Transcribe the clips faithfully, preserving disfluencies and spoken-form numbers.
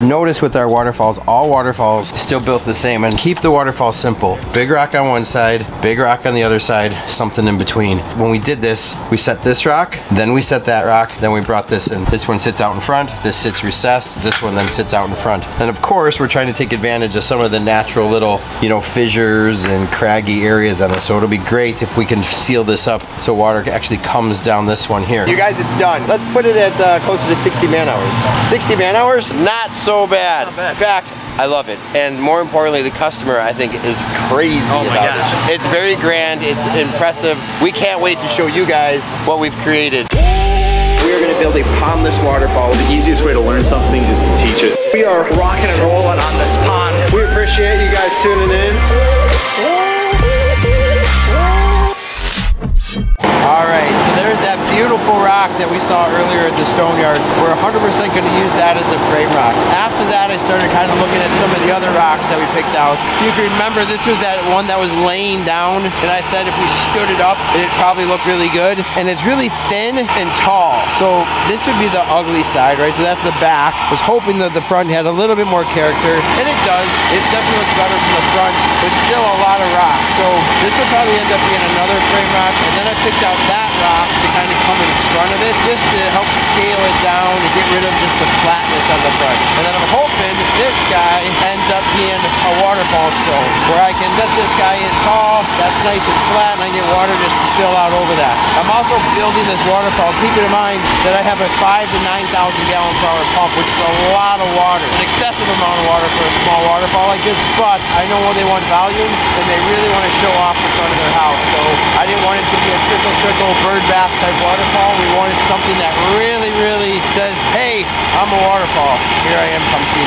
Notice with our waterfalls, all waterfalls still built the same, and keep the waterfall simple. Big rock on one side, big rock on the other side, something in between. When we did this, we set this rock, then we set that rock, then we brought this in. This one sits out in front, this sits recessed, this one then sits out in front. And of course, we're trying to take advantage of some of the natural little, you know, fissures and craggy areas on this. So it'll be great if we can seal this up so water actually comes down this one here. You guys, it's done. Let's put it at uh, closer to sixty man hours. sixty man hours? Not so So bad. bad. In fact, I love it. And more importantly, the customer, I think, is crazy oh about gosh. it. It's very grand, it's impressive. We can't wait to show you guys what we've created. We're gonna build a pondless waterfall. The easiest way to learn something is to teach it. We are rocking and rolling on this pond. We appreciate you guys tuning in. All right, so there's that beautiful rock that we saw earlier at the stone yard. We're one hundred percent going to use that as a frame rock. After that, I started kind of looking at some of the other rocks that we picked out. You can remember this was that one that was laying down, and I said if we stood it up, it'd probably look really good. And it's really thin and tall, so this would be the ugly side, right? So that's the back. I was hoping that the front had a little bit more character, and it does. It definitely looks better from the front, but still a lot of rock. So this will probably end up being another frame rock, and then I picked out that rock to kind of come in front of it just to help scale it down and get rid of just the flatness on the front. And then I'm hoping this guy ends up being a waterfall stone where I can set this guy in tall, that's nice and flat, and I get water to spill out over that. I'm also building this waterfall keeping in mind that I have a five to nine thousand gallon per hour pump, which is a lot of water, an excessive amount of water for a small waterfall like this, but I know they want volume and they really want to show off in front of their house, so I didn't want it to be a trickle trickle bird bath type waterfall. We wanted something that really, really says, hey, I'm a waterfall. Here I am, come see me.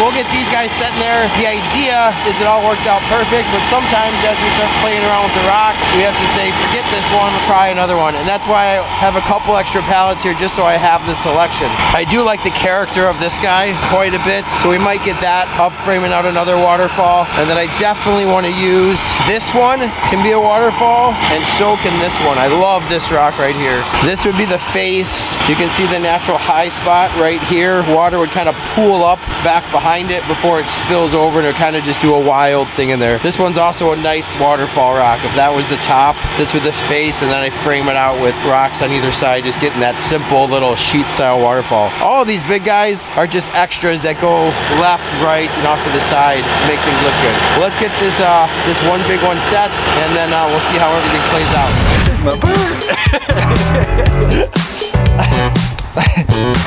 We'll get these guys set in there. The idea is it all works out perfect, but sometimes as we start playing around with the rock, we have to say, forget this one, try another one. And that's why I have a couple extra pallets here just so I have the selection. I do like the character of this guy quite a bit, so we might get that up framing out another waterfall. And then I definitely want to use this one can be a waterfall, and so can this one. I love this rock right here. This would be the face. You can see the natural high spot right here. Water would kind of pool up back behind it before it spills over, and it kind of just do a wild thing in there. This one's also a nice waterfall rock. If that was the top, this would be the face, and then I frame it out with rocks on either side, just getting that simple little sheet style waterfall. All of these big guys are just extras that go left, right, and off to the side to make things look good. Well, let's get this uh, this one big one set, and then uh, we'll see how everything plays out. My bird.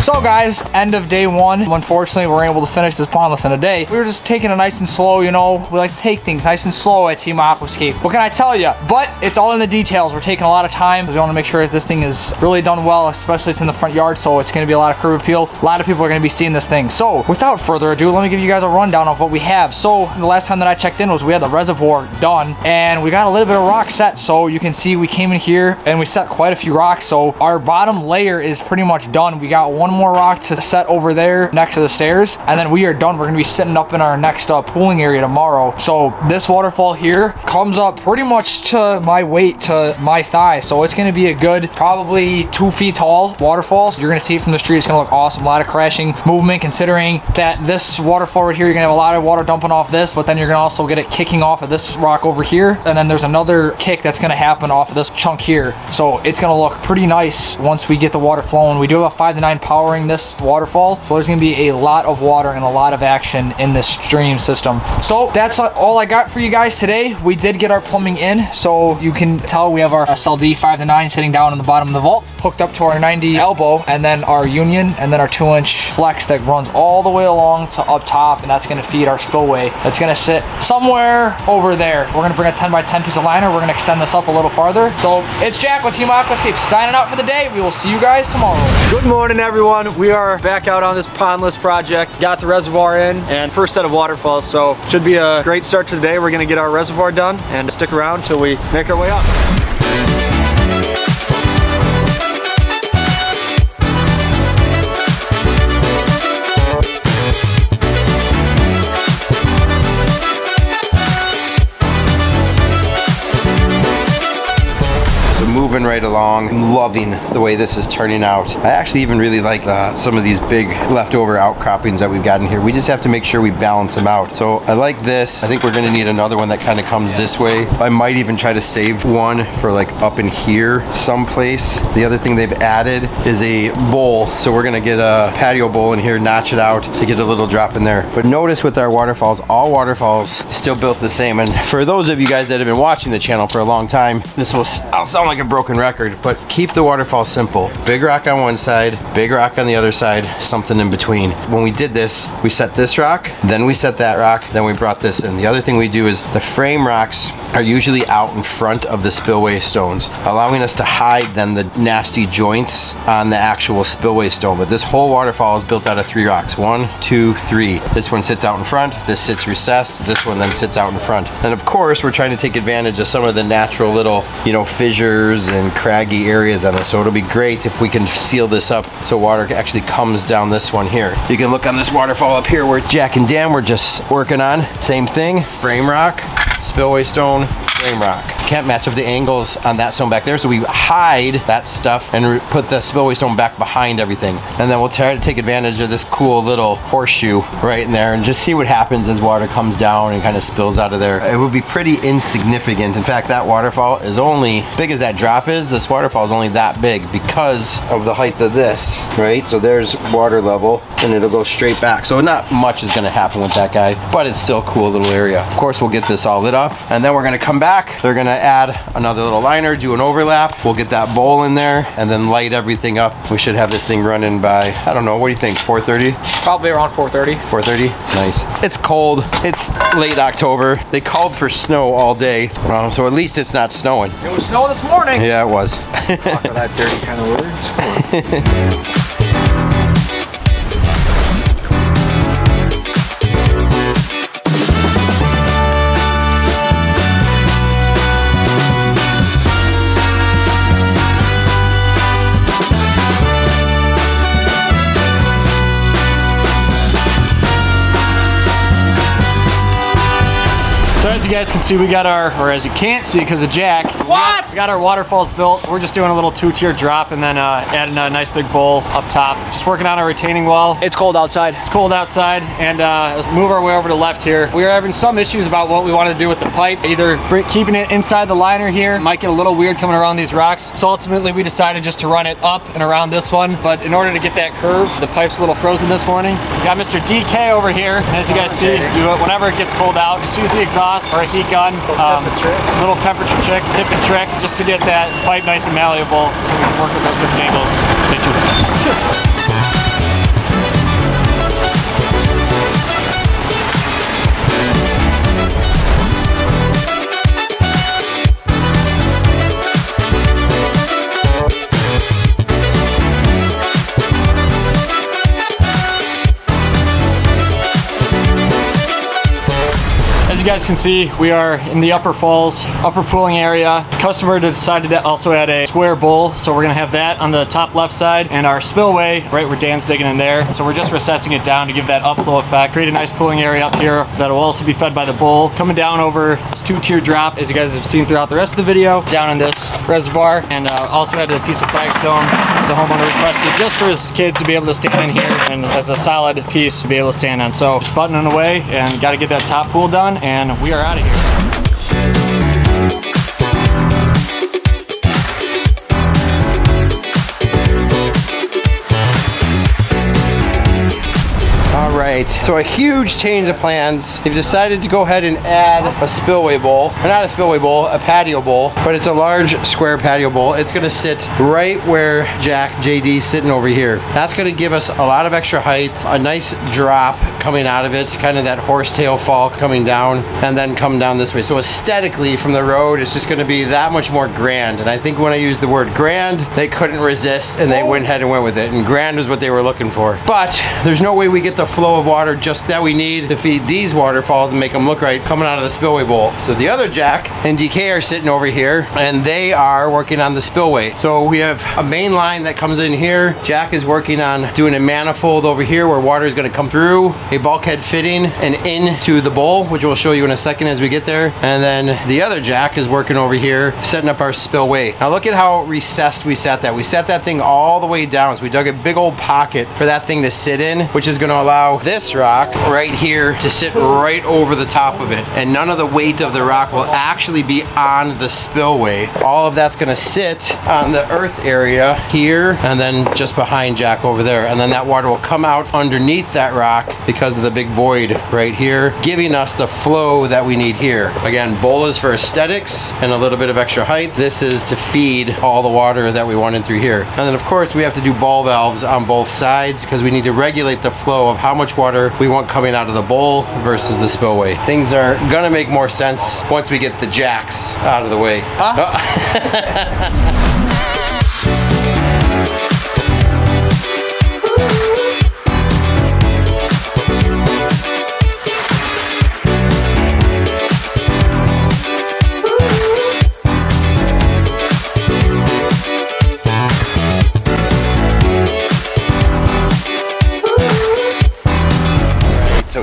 So guys, end of day one. Unfortunately, we weren't able to finish this pondless in a day. We were just taking it nice and slow, you know. We like to take things nice and slow at Team Aquascape. What can I tell you? But it's all in the details. We're taking a lot of time. We want to make sure that this thing is really done well, especially it's in the front yard, so it's going to be a lot of curb appeal. A lot of people are going to be seeing this thing. So without further ado, let me give you guys a rundown of what we have. So the last time that I checked in was we had the reservoir done, and we got a little bit of rock set. So you can see we came in here and we set quite a few rocks. So our bottom layer is pretty much done. We got one more rock to set over there next to the stairs, and then we are done. We're gonna be sitting up in our next uh, pooling area tomorrow. So this waterfall here comes up pretty much to my weight, to my thigh, so it's gonna be a good probably two feet tall waterfall. So you're gonna see it from the street. It's gonna look awesome. A lot of crashing movement, considering that this waterfall right here, you're gonna have a lot of water dumping off this, but then you're gonna also get it kicking off of this rock over here, and then there's another kick that's gonna happen off of this chunk here. So it's gonna look pretty nice once we get the water flowing. We do have five to nine powering this waterfall, so there's gonna be a lot of water and a lot of action in this stream system. So that's all I got for you guys today. We did get our plumbing in, so you can tell we have our S L D five to nine sitting down in the bottom of the vault, hooked up to our ninety elbow, and then our union, and then our two inch flex that runs all the way along to up top, and that's gonna feed our spillway. That's gonna sit somewhere over there. We're gonna bring a ten by ten piece of liner. We're gonna extend this up a little farther. So it's Jack with Team Aquascape signing out for the day. We will see you guys tomorrow. Good morning, everyone. We are back out on this pondless project. Got the reservoir in and first set of waterfalls, so should be a great start to the day. We're gonna get our reservoir done and stick around till we make our way up. moving right along. I'm loving the way this is turning out. I actually even really like uh, some of these big leftover outcroppings that we've got in here. We just have to make sure we balance them out. So I like this. I think we're gonna need another one that kind of comes this way. I might even try to save one for like up in here someplace. The other thing they've added is a bowl. So we're gonna get a patio bowl in here, notch it out to get a little drop in there. But notice with our waterfalls, all waterfalls still built the same. And for those of you guys that have been watching the channel for a long time, this will I'll sound like a broken record, but keep the waterfall simple. Big rock on one side, big rock on the other side, something in between. When we did this, we set this rock, then we set that rock, then we brought this in. The other thing we do is the frame rocks are usually out in front of the spillway stones, allowing us to hide then the nasty joints on the actual spillway stone. But this whole waterfall is built out of three rocks. One, two, three. This one sits out in front, this sits recessed, this one then sits out in front. And of course, we're trying to take advantage of some of the natural little, you know, fissures and craggy areas on this. So it'll be great if we can seal this up so water actually comes down this one here. You can look on this waterfall up here where Jack and Dan were just working on. Same thing, frame rock, spillway stone, frame rock. Can't match up the angles on that stone back there, so we hide that stuff and put the spillway stone back behind everything. And then we'll try to take advantage of this cool little horseshoe right in there and just see what happens as water comes down and kind of spills out of there. It would be pretty insignificant. In fact, that waterfall is only, as big as that drop is, this waterfall is only that big because of the height of this, right? So there's water level and it'll go straight back. So not much is gonna happen with that guy, but it's still a cool little area. Of course, we'll get this all lit up and then we're gonna come back. They're gonna add another little liner, do an overlap. We'll get that bowl in there and then light everything up. We should have this thing running by, I don't know, what do you think, four thirty? Probably around four thirty. four thirty, nice. It's cold, it's late October. They called for snow all day, um, so at least it's not snowing. It was snow this morning. Yeah, it was. Talk about that dirty kind of words. As you guys can see, we got our, or as you can't see because of Jack, what? We got, we got our waterfalls built. We're just doing a little two-tier drop and then uh, adding a nice big bowl up top. Just working on our retaining wall. It's cold outside. It's cold outside, and uh, let's move our way over to left here. We are having some issues about what we wanted to do with the pipe, either keeping it inside the liner here. It might get a little weird coming around these rocks. So ultimately, we decided just to run it up and around this one. But in order to get that curve, the pipe's a little frozen this morning. We got Mister D K over here. As you guys okay. see, do it whenever it gets cold out. Just use the exhaust or a heat gun, um, little temperature trick, tip and trick, just to get that pipe nice and malleable so we can work with those different angles. Stay tuned. You guys can see we are in the upper falls, upper pooling area. The customer decided to also add a square bowl, so we're gonna have that on the top left side and our spillway right where Dan's digging in there. So we're just recessing it down to give that upflow effect, create a nice pooling area up here that'll also be fed by the bowl coming down over this two-tier drop, as you guys have seen throughout the rest of the video, down in this reservoir. And uh, also added a piece of flagstone as a homeowner requested, just for his kids to be able to stand in here and as a solid piece to be able to stand on. So just buttoning away and got to get that top pool done, and And we are out of here. So a huge change of plans. They've decided to go ahead and add a spillway bowl, or not a spillway bowl, a patio bowl, but it's a large square patio bowl. It's gonna sit right where Jack, J D's sitting over here. That's gonna give us a lot of extra height, a nice drop coming out of it, kind of that horsetail fall coming down and then come down this way. So aesthetically from the road, it's just gonna be that much more grand. And I think when I used the word grand, they couldn't resist and they went ahead and went with it. And grand is what they were looking for. But there's no way we get the flow of of water just that we need to feed these waterfalls and make them look right coming out of the spillway bowl. So the other Jack and D K are sitting over here and they are working on the spillway. So we have a main line that comes in here. Jack is working on doing a manifold over here where water is going to come through, a bulkhead fitting and into the bowl, which we'll show you in a second as we get there. And then the other Jack is working over here setting up our spillway. Now look at how recessed we set that. We set that thing all the way down. So we dug a big old pocket for that thing to sit in, which is going to allow this rock right here to sit right over the top of it. And none of the weight of the rock will actually be on the spillway. All of that's going to sit on the earth area here and then just behind Jack over there. And then that water will come out underneath that rock because of the big void right here, giving us the flow that we need here. Again, bowl is for aesthetics and a little bit of extra height. This is to feed all the water that we wanted through here. And then of course we have to do ball valves on both sides because we need to regulate the flow of how much water we want coming out of the bowl versus the spillway. Things are gonna make more sense once we get the jacks out of the way. Huh? Oh.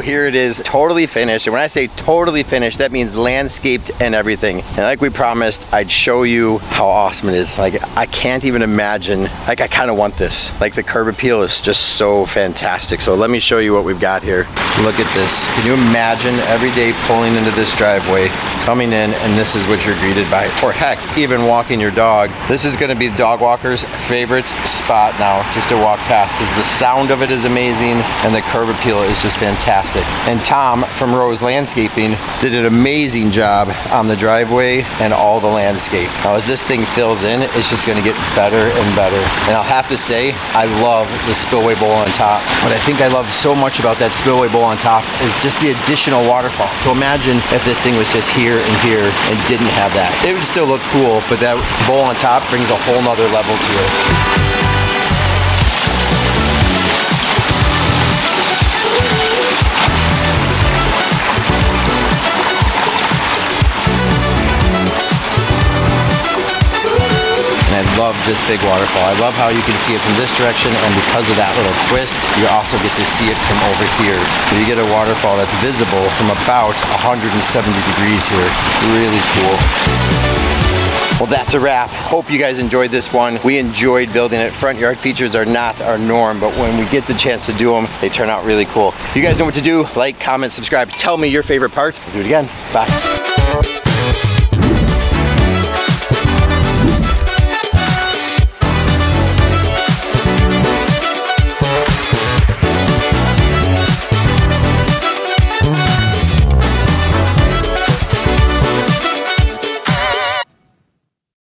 Here it is, totally finished. And when I say totally finished, that means landscaped and everything. And like we promised, I'd show you how awesome it is. Like, I can't even imagine, like I kind of want this. Like the curb appeal is just so fantastic. So let me show you what we've got here. Look at this. Can you imagine every day pulling into this driveway, coming in, and this is what you're greeted by? Or heck, even walking your dog. This is gonna be the dog walker's favorite spot now, just to walk past, because the sound of it is amazing and the curb appeal is just fantastic. And Tom from Rose Landscaping did an amazing job on the driveway and all the landscape. Now as this thing fills in, it's just gonna get better and better. And I'll have to say, I love the spillway bowl on top. What I think I love so much about that spillway bowl on top is just the additional waterfall. So imagine if this thing was just here and here and didn't have that. It would still look cool, but that bowl on top brings a whole nother level to it. Love this big waterfall. I love how you can see it from this direction, and because of that little twist, you also get to see it from over here. So you get a waterfall that's visible from about one hundred seventy degrees here. Really cool. Well, that's a wrap. Hope you guys enjoyed this one. We enjoyed building it. Front yard features are not our norm, but when we get the chance to do them, they turn out really cool. You guys know what to do. Like, comment, subscribe. Tell me your favorite part. We'll do it again. Bye.